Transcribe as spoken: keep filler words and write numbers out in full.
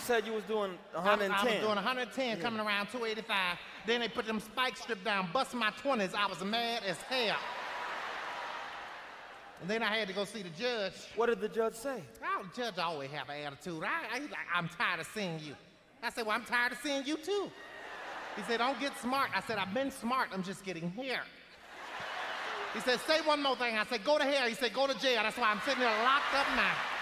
said you was doing one ten. I, I was doing one ten, yeah. Coming around two eighty-five. Then they put them spike strip down, bust my twenties. I was mad as hell. And then I had to go see the judge. What did the judge say? Oh, the judge always have an attitude. I, I, he's like, I'm tired of seeing you. I said, well, I'm tired of seeing you too. He said, don't get smart. I said, I've been smart. I'm just getting here. He said, say one more thing. I said, go to hell. He said, go to jail. That's why I'm sitting there locked up now.